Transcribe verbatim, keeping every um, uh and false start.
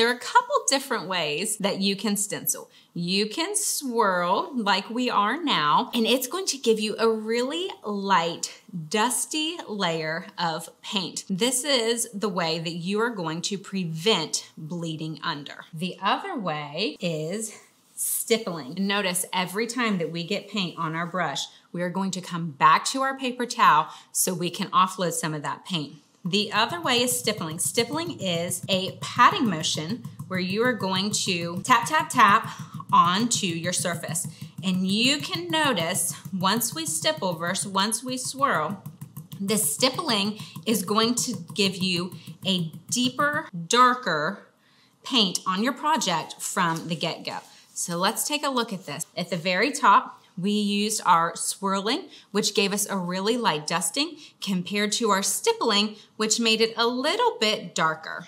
There are a couple different ways that you can stencil. You can swirl like we are now, and it's going to give you a really light, dusty layer of paint. This is the way that you are going to prevent bleeding under. The other way is stippling. Notice every time that we get paint on our brush, we are going to come back to our paper towel so we can offload some of that paint. The other way is stippling. Stippling is a patting motion where you are going to tap, tap, tap onto your surface. And you can notice once we stipple versus once we swirl, the stippling is going to give you a deeper, darker paint on your project from the get-go. So let's take a look at this. At the very top, we used our swirling, which gave us a really light dusting compared to our stippling, which made it a little bit darker.